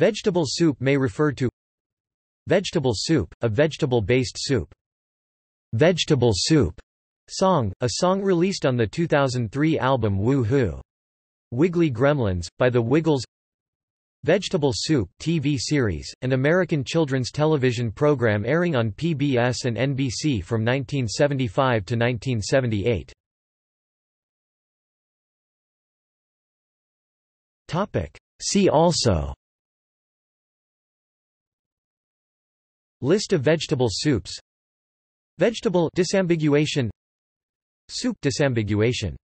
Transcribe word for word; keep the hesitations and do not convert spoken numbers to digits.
Vegetable soup may refer to vegetable soup, a vegetable-based soup. Vegetable soup song, a song released on the two thousand three album Whoo Hoo! Wiggly Gremlins! By The Wiggles. Vegetable Soup T V series, an American children's television program airing on P B S and N B C from nineteen seventy-five to nineteen seventy-eight. Topic. See also: List of vegetable soups, vegetable disambiguation, soup disambiguation.